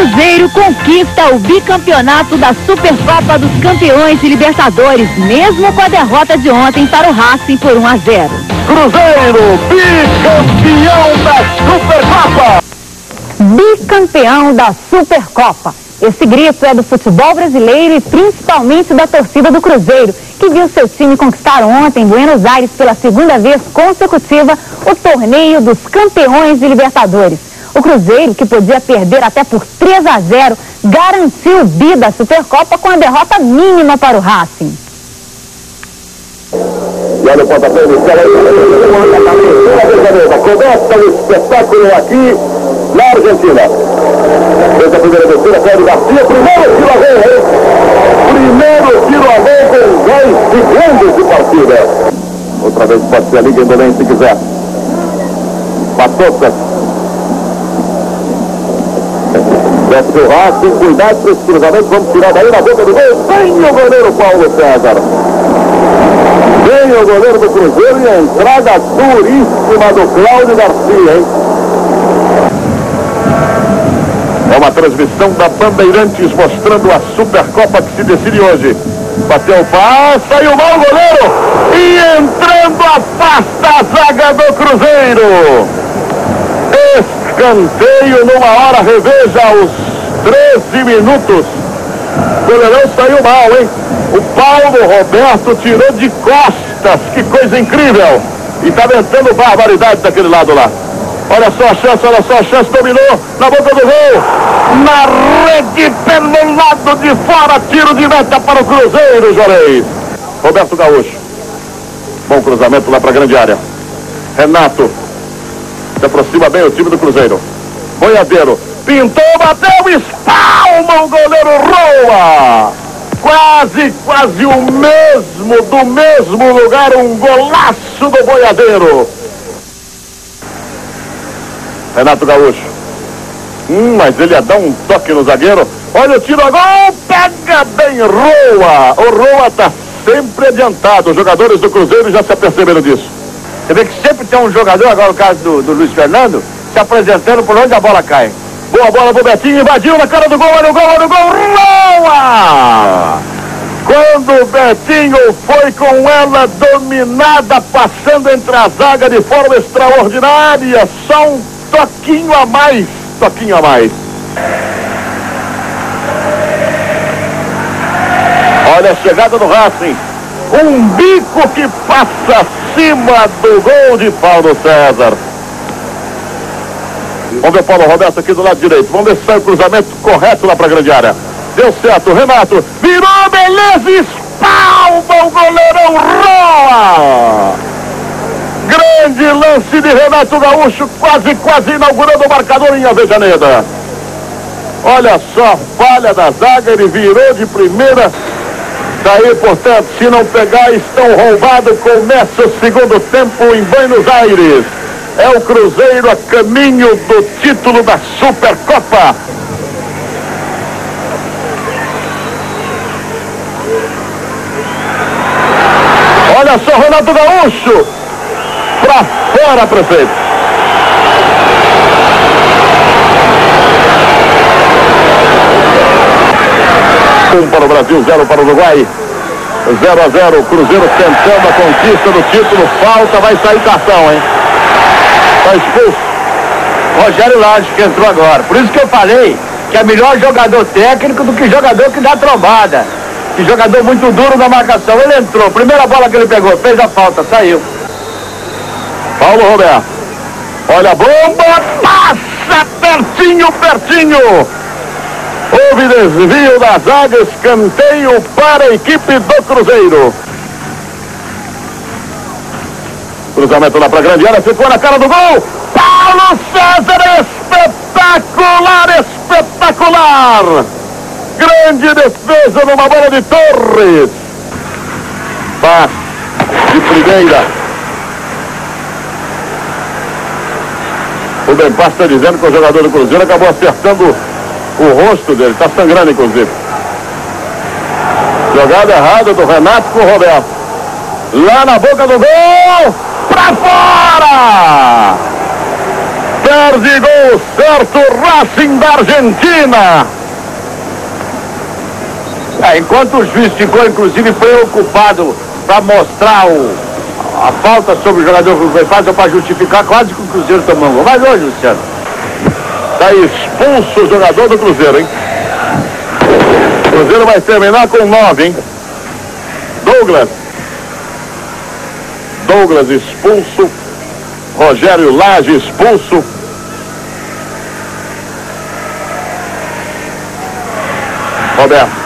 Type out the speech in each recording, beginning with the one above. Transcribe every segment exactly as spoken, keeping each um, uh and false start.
Cruzeiro conquista o bicampeonato da Supercopa dos Campeões de Libertadores, mesmo com a derrota de ontem para o Racing por um a zero. Cruzeiro, bicampeão da Supercopa! Bicampeão da Supercopa. Esse grito é do futebol brasileiro e principalmente da torcida do Cruzeiro, que viu seu time conquistar ontem em Buenos Aires pela segunda vez consecutiva o torneio dos campeões de Libertadores. O Cruzeiro, que podia perder até por três a zero, garantiu o bi da Supercopa com a derrota mínima para o Racing. E olha o pontapé inicial aí, começa o espetáculo aqui na Argentina. Essa primeira abertura, Cláudio Garcia, primeiro tiro a gol, hein? Primeiro tiro a gol com dez segundos de partida. Outra vez pode ser a Liga em Belém, se quiser. Patoca. Desce o Racing, cuidado para esse cruzamento, vamos tirar daí na boca do gol. Vem o goleiro Paulo César. Vem o goleiro do Cruzeiro e a entrada duríssima do Cláudio Garcia, hein? É uma transmissão da Bandeirantes mostrando a Supercopa que se decide hoje. Bateu o passe, saiu mal o goleiro e entrando afasta a zaga do Cruzeiro. Escanteio numa hora, reveja aos treze minutos. O goleirão saiu mal, hein? O Paulo Roberto tirou de costas, que coisa incrível. E tá ventando barbaridade daquele lado lá. Olha só a chance, olha só a chance, dominou na boca do gol, na rede pelo lado de fora, tiro de meta para o Cruzeiro, Jorei. Roberto Gaúcho, bom cruzamento lá para a grande área. Renato, se aproxima bem o time do Cruzeiro. Boiadeiro, pintou, bateu, espalma o goleiro Roa. Quase, quase o mesmo, do mesmo lugar, um golaço do Boiadeiro. Renato Gaúcho. Hum, mas ele ia dar um toque no zagueiro. Olha o tiro a gol, pega bem Roa. O Roa tá sempre adiantado. Os jogadores do Cruzeiro já se aperceberam disso. Você vê que sempre tem um jogador, agora no caso do, do Luiz Fernando, se apresentando por onde a bola cai. Boa bola pro Betinho, invadiu na cara do gol, olha o gol, olha o gol, Roa! Quando o Betinho foi com ela dominada, passando entre a zaga de forma extraordinária, só um toquinho a mais, toquinho a mais. Olha a chegada do Racing. Um bico que passa acima do gol de Paulo César. Vamos ver o Paulo Roberto aqui do lado direito. Vamos ver se sai o cruzamento correto lá para a grande área. Deu certo, Renato. Virou, beleza, espalma o goleirão Roa. Grande lance de Renato Gaúcho, quase, quase inaugurando o marcador em Avellaneda. Olha só a falha da zaga, ele virou de primeira. Daí, portanto, se não pegar, estão roubados. Começa o segundo tempo em Buenos Aires. É o Cruzeiro a caminho do título da Supercopa. Olha só Renato Gaúcho. Pra fora, prefeito. Um para o Brasil, zero para o Uruguai. zero a zero, Cruzeiro tentando a conquista do título. Falta, vai sair cartão, hein? Tá expulso. Rogério Laje que entrou agora. Por isso que eu falei que é melhor jogador técnico do que jogador que dá trombada. Que jogador muito duro na marcação. Ele entrou, primeira bola que ele pegou, fez a falta, saiu. Paulo Roberto, olha a bomba, passa pertinho, pertinho. Houve desvio da zaga, escanteio para a equipe do Cruzeiro. Cruzamento lá para a grande área, ficou na cara do gol. Paulo César, espetacular, espetacular. Grande defesa numa bola de Torres. Passe de primeira. O Benpass está dizendo que o jogador do Cruzeiro acabou acertando o rosto dele. Está sangrando, inclusive. Jogada errada do Renato com o Roberto. Lá na boca do gol. Pra fora! quatorze gols, certo Racing da Argentina. É, enquanto o juiz ficou, inclusive, preocupado para mostrar o, a falta sobre o jogador que foi fácil para justificar, quase que o Cruzeiro tomou um gol. Mas hoje, Luciano, está expulso o jogador do Cruzeiro, hein? O Cruzeiro vai terminar com nove, hein? Douglas. Douglas expulso. Rogério Laje expulso. Roberto.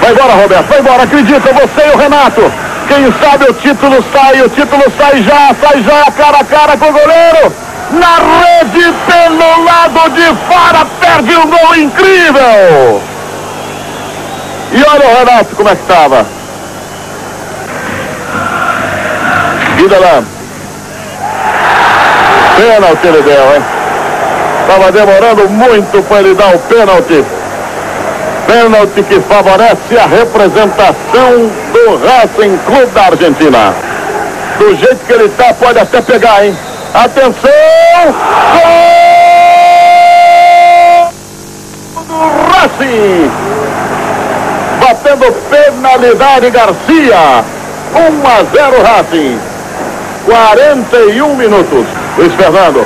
Vai embora, Roberto. Vai embora. Acredita, você e o Renato. Quem sabe o título sai. O título sai já. Sai já. Cara a cara com o goleiro. Na rede pelo lado de fora. Perde um gol incrível. E olha o Renato como é que estava. Vida lá. Pênalti ele deu, hein? Estava demorando muito para ele dar o pênalti. Pênalti que favorece a representação do Racing Clube da Argentina. Do jeito que ele está, pode até pegar, hein? Atenção! Gol do Racing! Batendo penalidade Garcia. um a zero Racing. quarenta e um minutos. Luiz Fernando.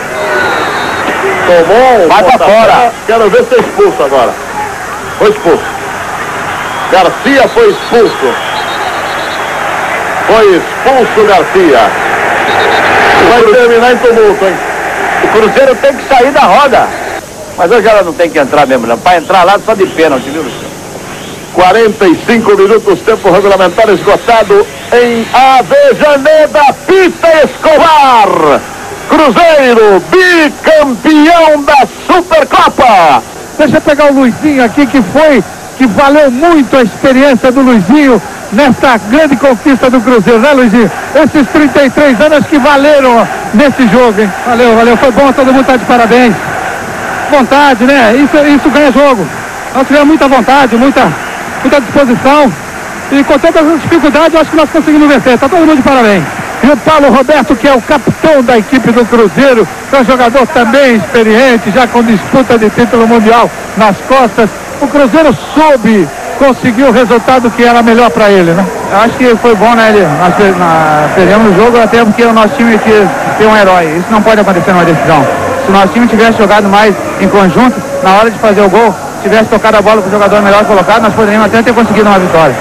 Tomou. Vai pra fora. Quero ver se é expulso agora. Foi expulso. Garcia foi expulso. Foi expulso Garcia. Vai terminar em tumulto, hein? O Cruzeiro tem que sair da roda. Mas hoje ela não tem que entrar mesmo, não. Pra entrar lá só de pênalti, viu, Luciano? quarenta e cinco minutos, tempo regulamentar esgotado em Avellaneda. Pita Escobar, Cruzeiro bicampeão da Supercopa. Deixa eu pegar o Luizinho aqui, que foi, que valeu muito a experiência do Luizinho nesta grande conquista do Cruzeiro, né, Luizinho? Esses trinta e três anos que valeram nesse jogo, hein? Valeu, valeu, foi bom, todo mundo tá de parabéns. Vontade, né? Isso, isso ganha jogo. Nós tivemos muita vontade, muita, muita disposição. E com todas as dificuldades, eu acho que nós conseguimos vencer. Está todo mundo de parabéns. E o Paulo Roberto, que é o capitão da equipe do Cruzeiro, é um jogador também experiente, já com disputa de título mundial nas costas. O Cruzeiro soube conseguir o resultado que era melhor para ele, né? Eu acho que foi bom, né? Ele, nós perdemos o jogo até porque o nosso time tem um herói. Isso não pode acontecer numa decisão. Se o nosso time tivesse jogado mais em conjunto, na hora de fazer o gol, tivesse tocado a bola para o jogador melhor colocado, nós poderíamos até ter conseguido uma vitória.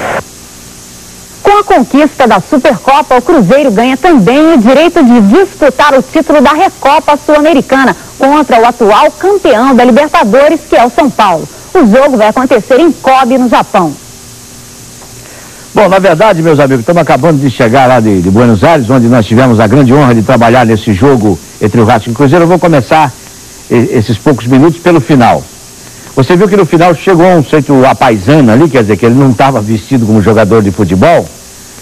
Com a conquista da Supercopa, o Cruzeiro ganha também o direito de disputar o título da Recopa Sul-Americana contra o atual campeão da Libertadores, que é o São Paulo. O jogo vai acontecer em Kobe, no Japão. Bom, na verdade, meus amigos, estamos acabando de chegar lá de, de Buenos Aires, onde nós tivemos a grande honra de trabalhar nesse jogo entre o Racing e o Cruzeiro. Eu vou começar esses poucos minutos pelo final. Você viu que no final chegou um certo apaisano ali, quer dizer, que ele não estava vestido como jogador de futebol,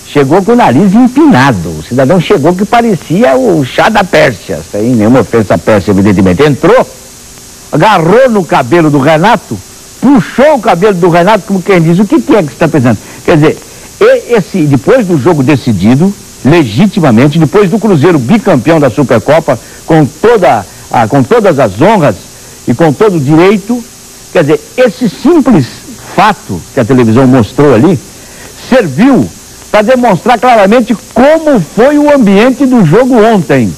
chegou com o nariz empinado. O cidadão chegou que parecia o chá da Pérsia, sem nenhuma ofensa à Pérsia, evidentemente. Entrou, agarrou no cabelo do Renato, puxou o cabelo do Renato, como quem diz, o que é que você está pensando? Quer dizer, esse, depois do jogo decidido, legitimamente, depois do Cruzeiro bicampeão da Supercopa, com, toda, ah, com todas as honras e com todo o direito. Quer dizer, esse simples fato que a televisão mostrou ali serviu para demonstrar claramente como foi o ambiente do jogo ontem.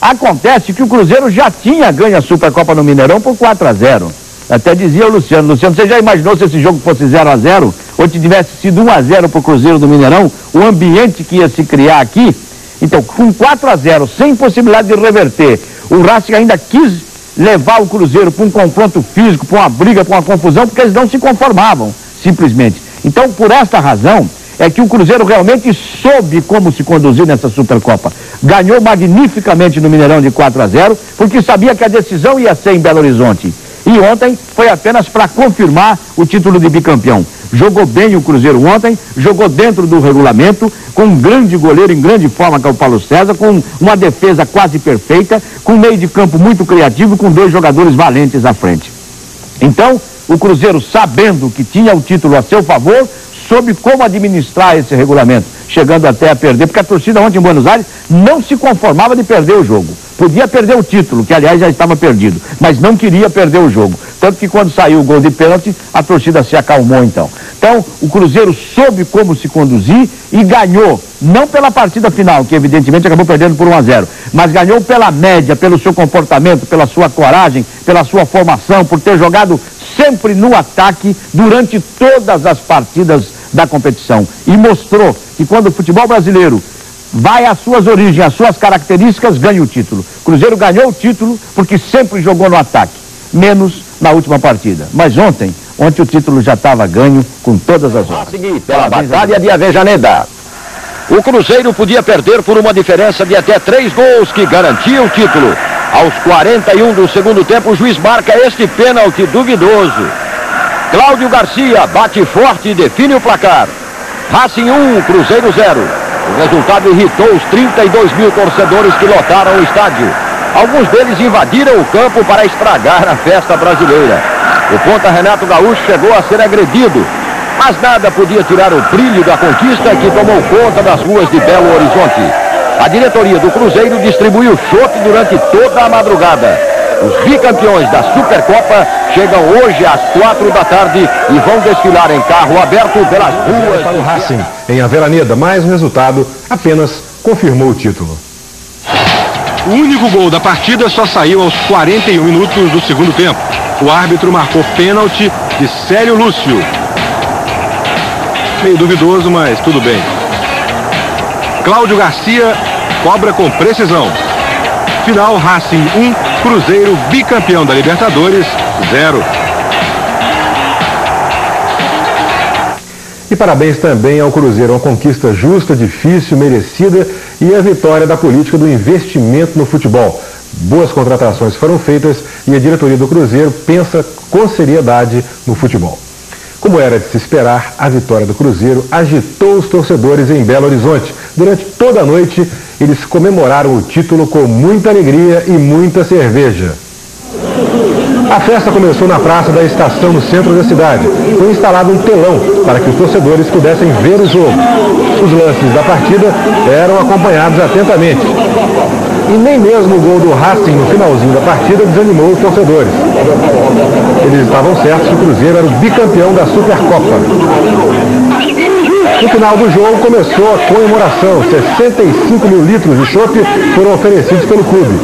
Acontece que o Cruzeiro já tinha ganho a Supercopa no Mineirão por quatro a zero. Até dizia o Luciano, Luciano, você já imaginou se esse jogo fosse zero a zero ou se tivesse sido um a zero para o Cruzeiro do Mineirão, o ambiente que ia se criar aqui? Então, com quatro a zero, sem possibilidade de reverter, o Racing ainda quis levar o Cruzeiro para um confronto físico, para uma briga, para uma confusão, porque eles não se conformavam, simplesmente. Então, por esta razão, é que o Cruzeiro realmente soube como se conduzir nessa Supercopa. Ganhou magnificamente no Mineirão de quatro a zero, porque sabia que a decisão ia ser em Belo Horizonte. E ontem foi apenas para confirmar o título de bicampeão. Jogou bem o Cruzeiro ontem, jogou dentro do regulamento, com um grande goleiro em grande forma, que é o Paulo César, com uma defesa quase perfeita, com um meio de campo muito criativo, com dois jogadores valentes à frente. Então, o Cruzeiro, sabendo que tinha o título a seu favor, soube como administrar esse regulamento, chegando até a perder, porque a torcida ontem em Buenos Aires não se conformava de perder o jogo. Podia perder o título, que aliás já estava perdido, mas não queria perder o jogo. Tanto que quando saiu o gol de pênalti, a torcida se acalmou então. Então, o Cruzeiro soube como se conduzir e ganhou, não pela partida final, que evidentemente acabou perdendo por um a zero, mas ganhou pela média, pelo seu comportamento, pela sua coragem, pela sua formação, por ter jogado sempre no ataque durante todas as partidas da competição. E mostrou que quando o futebol brasileiro vai às suas origens, às suas características, ganha o título. Cruzeiro ganhou o título porque sempre jogou no ataque, menos na última partida. Mas ontem, ontem o título já estava ganho com todas as horas. A seguir, pela batalha de Avellaneda, o Cruzeiro podia perder por uma diferença de até três gols que garantia o título. Aos quarenta e um do segundo tempo, o juiz marca este pênalti duvidoso. Cláudio Garcia bate forte e define o placar. Racing um, Cruzeiro zero. O resultado irritou os trinta e dois mil torcedores que lotaram o estádio. Alguns deles invadiram o campo para estragar a festa brasileira. O ponta Renato Gaúcho chegou a ser agredido, mas nada podia tirar o brilho da conquista que tomou conta das ruas de Belo Horizonte. A diretoria do Cruzeiro distribuiu chope durante toda a madrugada. Os bicampeões da Supercopa chegam hoje às quatro da tarde e vão desfilar em carro aberto pelas ruas para o Racing. Em Avellaneda, mais um resultado apenas confirmou o título. O único gol da partida só saiu aos quarenta e um minutos do segundo tempo. O árbitro marcou pênalti de Sérgio Lúcio. Meio duvidoso, mas tudo bem. Cláudio Garcia cobra com precisão. Final, Racing um, Cruzeiro bicampeão da Libertadores, zero. E parabéns também ao Cruzeiro, uma conquista justa, difícil, merecida e a vitória da política do investimento no futebol. Boas contratações foram feitas e a diretoria do Cruzeiro pensa com seriedade no futebol. Como era de se esperar, a vitória do Cruzeiro agitou os torcedores em Belo Horizonte. Durante toda a noite, eles comemoraram o título com muita alegria e muita cerveja. A festa começou na praça da estação, no centro da cidade. Foi instalado um telão para que os torcedores pudessem ver o jogo. Os lances da partida eram acompanhados atentamente. E nem mesmo o gol do Racing no finalzinho da partida desanimou os torcedores. Eles estavam certos que o Cruzeiro era o bicampeão da Supercopa. No final do jogo começou a comemoração. sessenta e cinco mil litros de chope foram oferecidos pelo clube.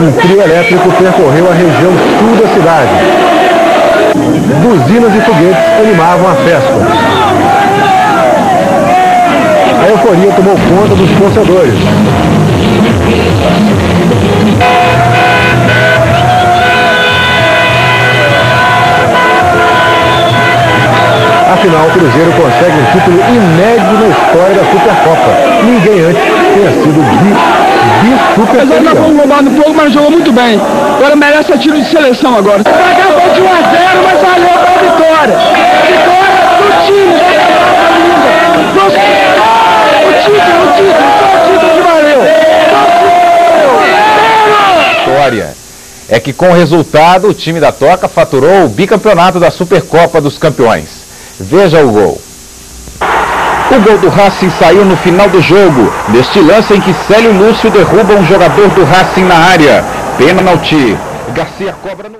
Um trio elétrico percorreu a região sul da cidade. Buzinas e foguetes animavam a festa. A euforia tomou conta dos torcedores. Afinal, o Cruzeiro consegue um título inédito na história da Supercopa. Ninguém antes tenha sido bi-supercampeão. Apesar de nós fomos roubados no fogo, mas jogou muito bem. Agora merece a tiro de seleção agora. Acabou de um a zero, mas valeu pela vitória. Vitória do time da Recopa Sul-Americana. É que com o resultado o time da Toca faturou o bicampeonato da Supercopa dos Campeões. Veja o gol. O gol do Racing saiu no final do jogo, neste lance em que Célio Lúcio derruba um jogador do Racing na área. Pênalti. Garcia cobra no...